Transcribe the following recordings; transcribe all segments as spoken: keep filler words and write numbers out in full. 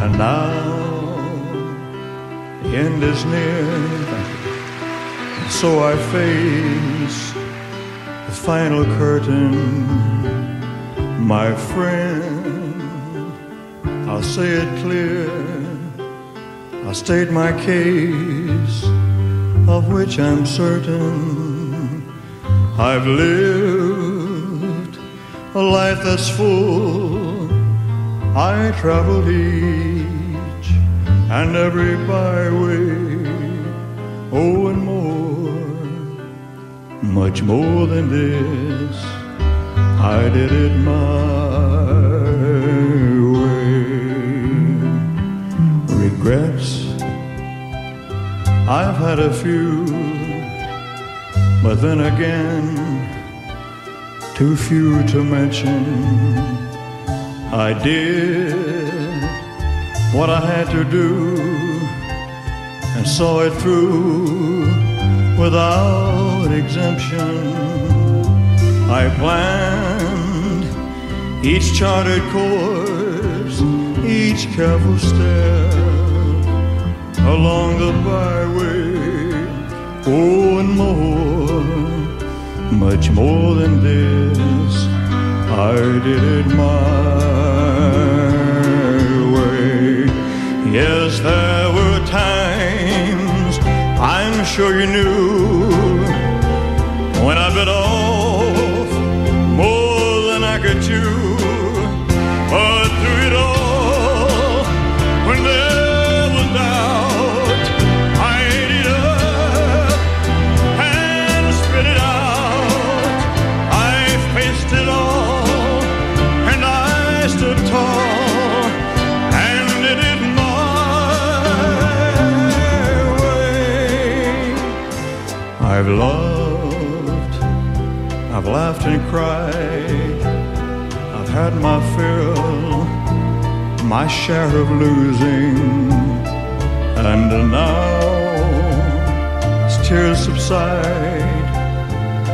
And now the end is near, so I face the final curtain, my friend. I'll say it clear, I'll state my case, of which I'm certain. I've lived a life that's full, I traveled each and every byway, oh and more, much more than this, I did it my way. Regrets, I've had a few, but then again, too few to mention. I did what I had to do and saw it through without exemption. I planned each charted course, each careful step along the byway, oh and more, much more than this, I did it my way. Yes, there were times I'm sure you knew when I bit off more than I could chew. But through it all, when there was doubt, I ate it up and spit it out. I faced it all. I've loved, I've laughed and cried, I've had my fill, my share of losing, and now as tears subside,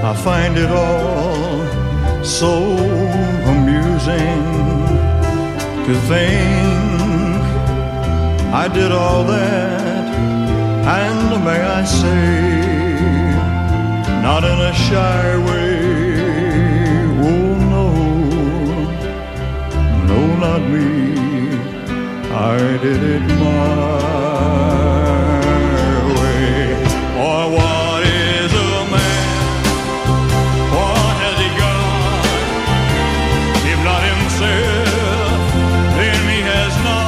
I find it all so amusing to think I did all that, and may I say, not in a shy way, oh no, no not me, I did it my way. Or what is a man, what has he got, if not himself, then he has not,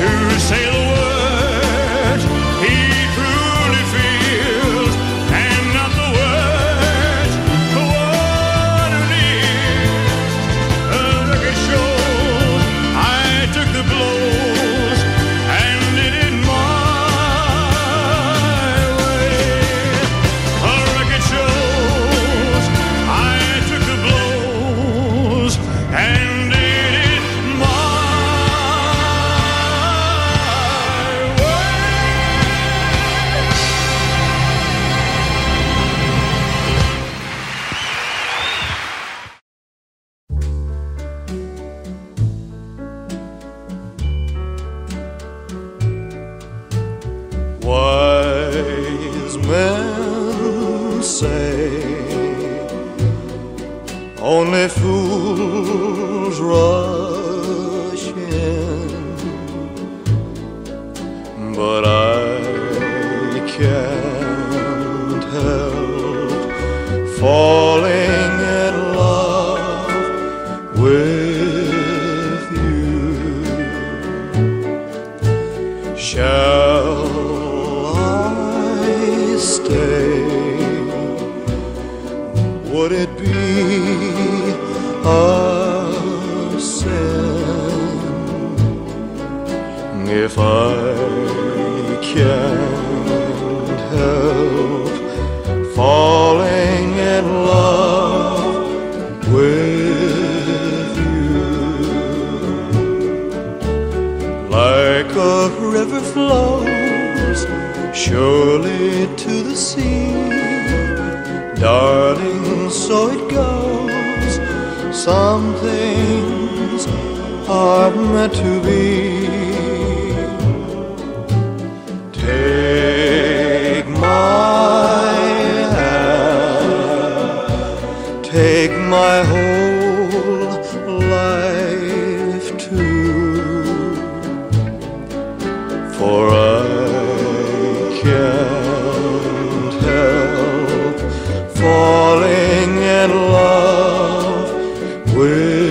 to say the words he truly feels, darling, so it goes. Some things are meant to be. Take my hand, take my whole life too, for I can't help falling in love with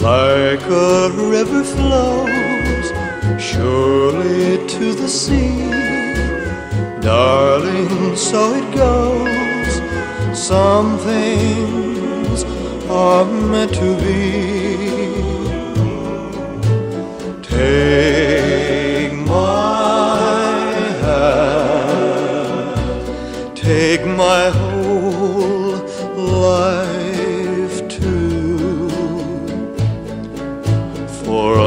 like a river flows surely to the sea, darling, so it goes. Some things are meant to be. Take my hand, take my whole life, for I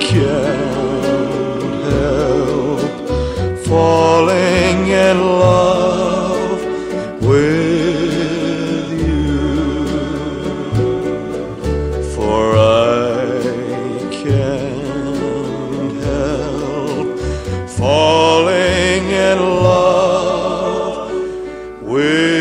can't help falling in love with you, for I can't help falling in love with you.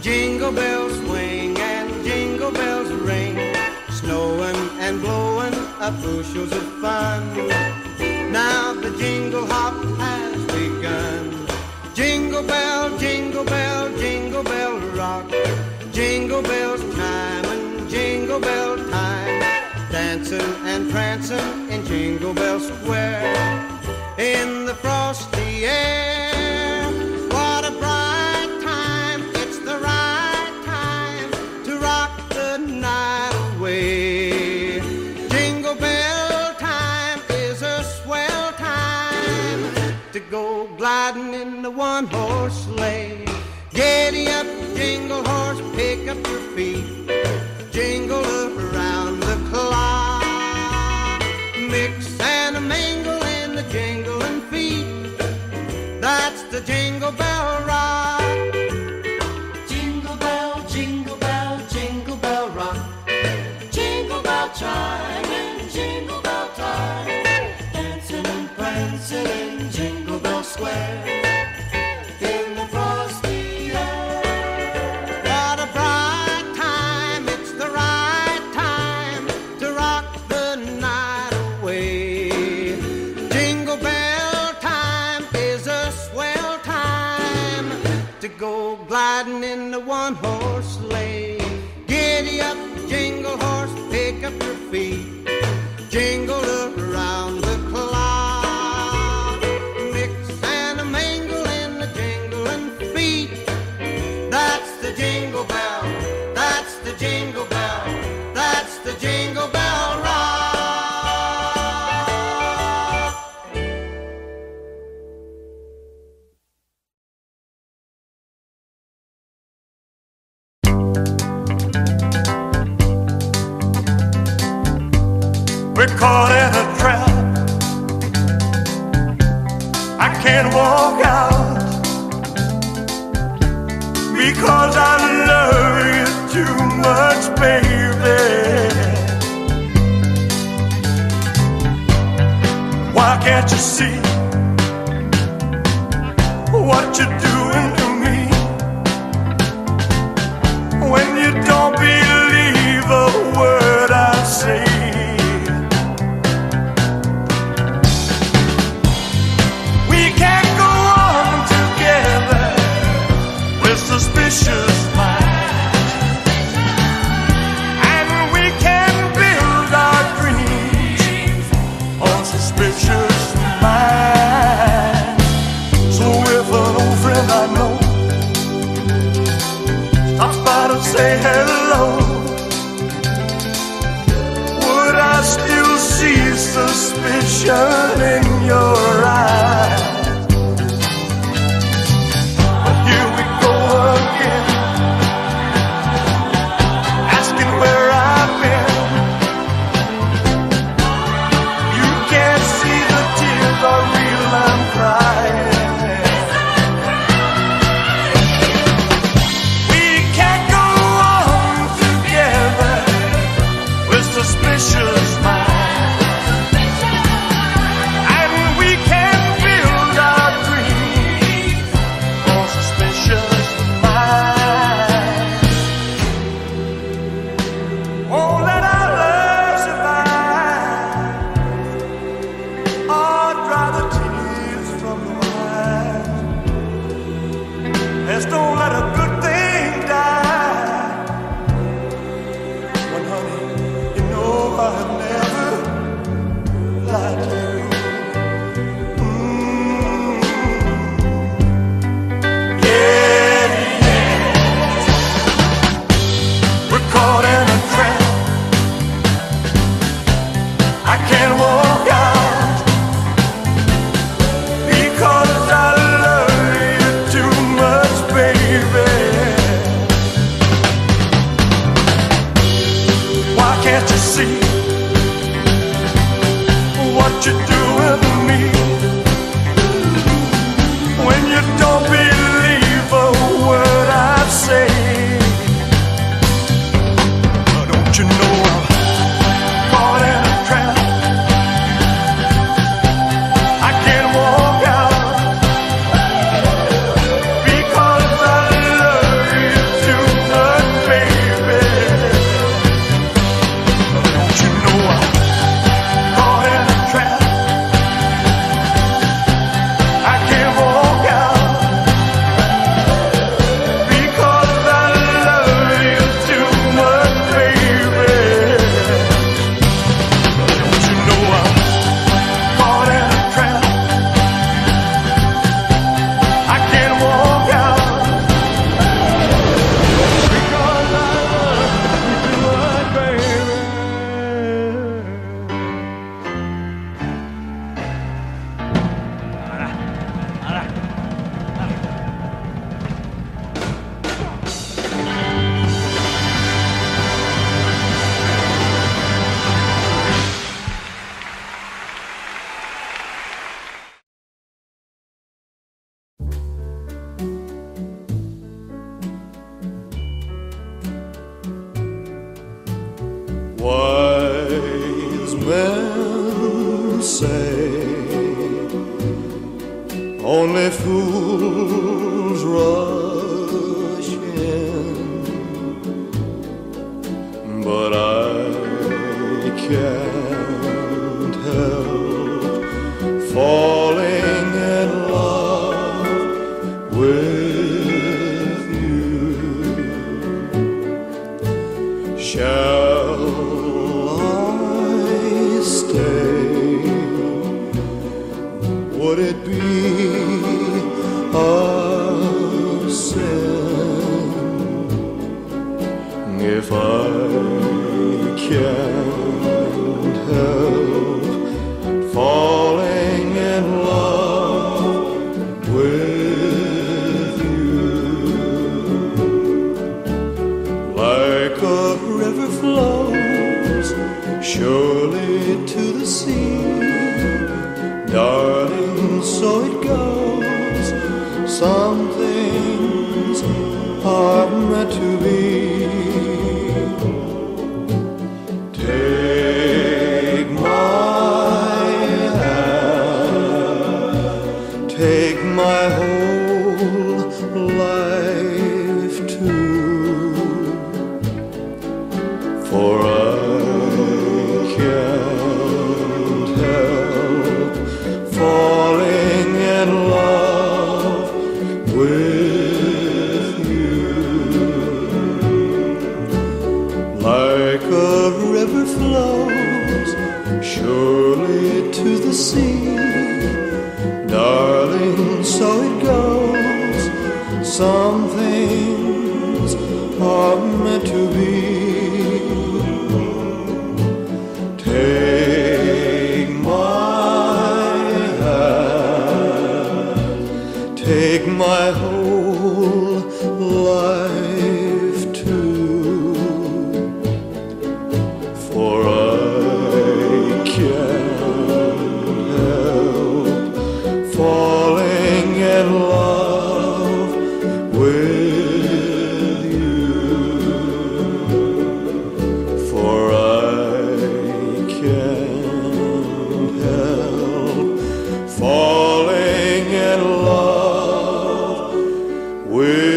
Jingle bells swing and jingle bells ring, snowing and blowing up bushels of fun. Now the jingle hop has begun. Jingle bell, jingle bell, jingle bell rock. Jingle bell time and jingle bell time. Dancing and prancing in Jingle Bell Square. In the frosty air, what a bright time. It's the right time to rock the night away. Jingle bell time is a swell time to go gliding in the one-horse sleigh. Giddy up, jingle horse, pick up your feet. Jingle around the clock. Mix and a mingle in the jingling feet. That's the Jingle Bell Rock. Jingle bell, jingle bell, jingle bell rock. Jingle bell chime in Jingle Bell time. Dancing and prancing in Jingle Bell Square. Go gliding in the one-horse sleigh. Giddy up, jingle horse, pick up your feet. Jingle around the clock. Mix and a mingle in the jingling feet. That's the jingle bell. That's the jingle bell. That's the Jingle Bell Rock. We're caught in a trap. I can't walk out because I love you too much, baby. Why can't you see what you're doing to me when you don't believe a word I say? Suspicious mind, and we can build our dreams on suspicious mind. So if an old friend I know stops by to say hello, would I still see suspicion in your eyes? Suspicious mind, and we men say only fools rush in, but I can't help falling in love with you. Shall I stay? Would it be a sin if I can't help falling in love with you? Like a river flows surely to the sea, darling, so it goes. Some things are meant to be. Take my hand, take my whole life too, for I can't help falling in love with you. Like a river flows surely to the sea, darling, so it goes. Some things are meant to be. Take my hand, take my whole life too, for I can't help falling in love with you, for I can't help falling in love with you.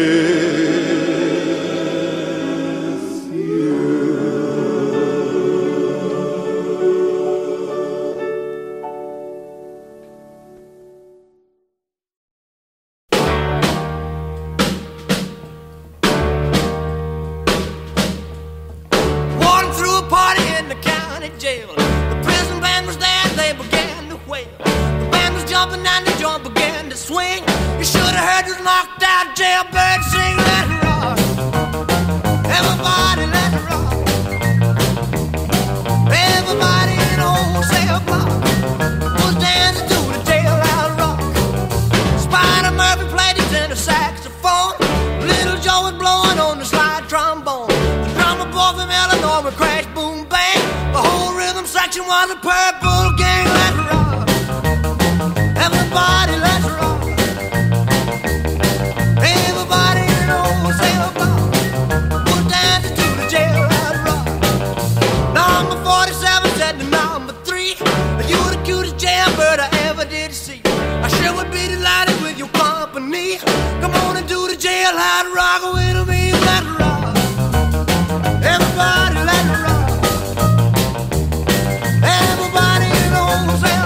Everybody knows that.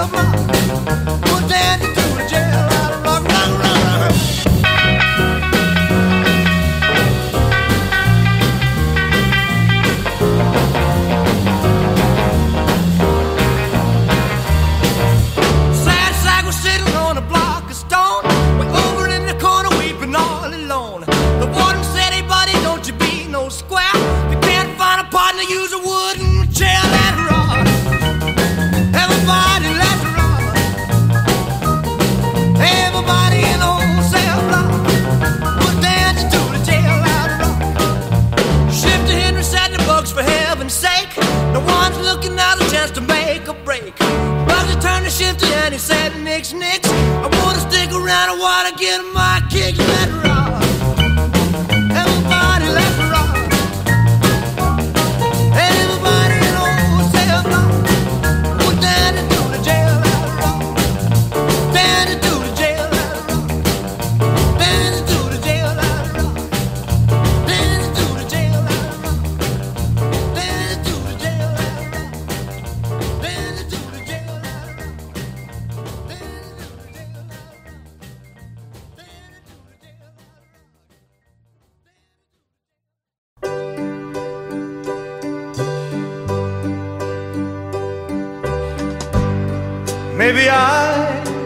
Maybe I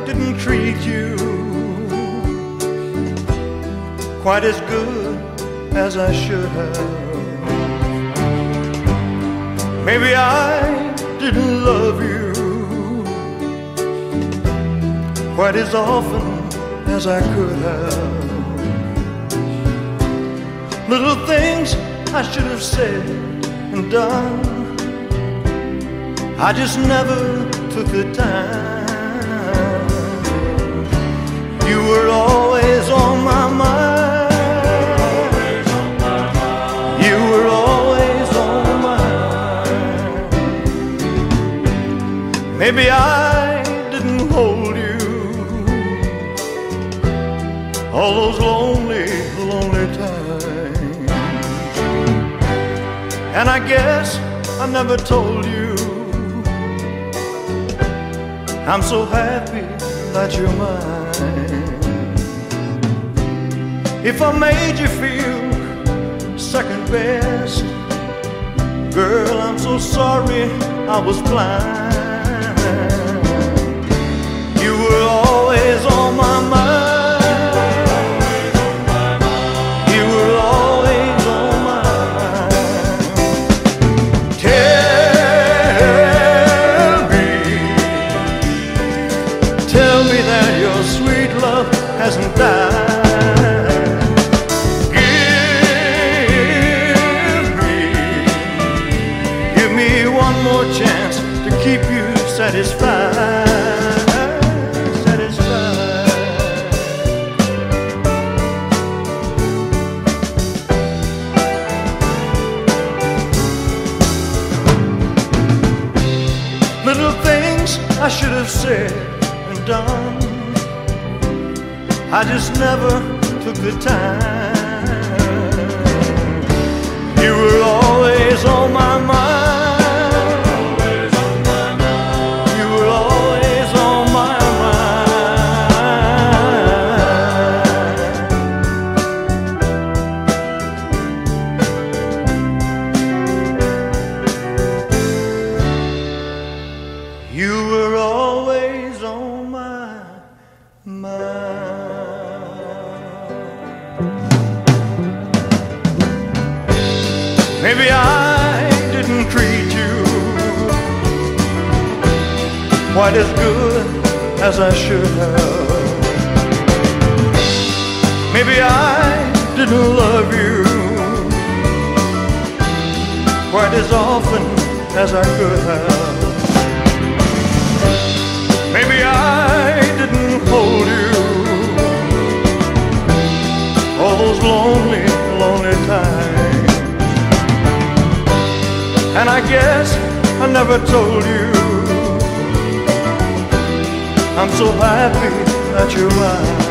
didn't treat you quite as good as I should have. Maybe I didn't love you quite as often as I could have. Little things I should have said and done, I just never took the time. You were always on my mind. Maybe I didn't hold you all those lonely, lonely times. And I guess I never told you I'm so happy that you're mine. If I made you feel second best, girl, I'm so sorry I was blind. Hasn't died. Give me, give me one more chance to keep you satisfied, satisfied. Little things I should have said and done, I just never took the time. You were always on my mind. You were always on my mind. You were always on my mind. Maybe I didn't treat you quite as good as I should have. Maybe I didn't love you quite as often as I could have. Maybe I didn't hold you all those lonely, lonely times. And I guess I never told you I'm so happy that you're mine.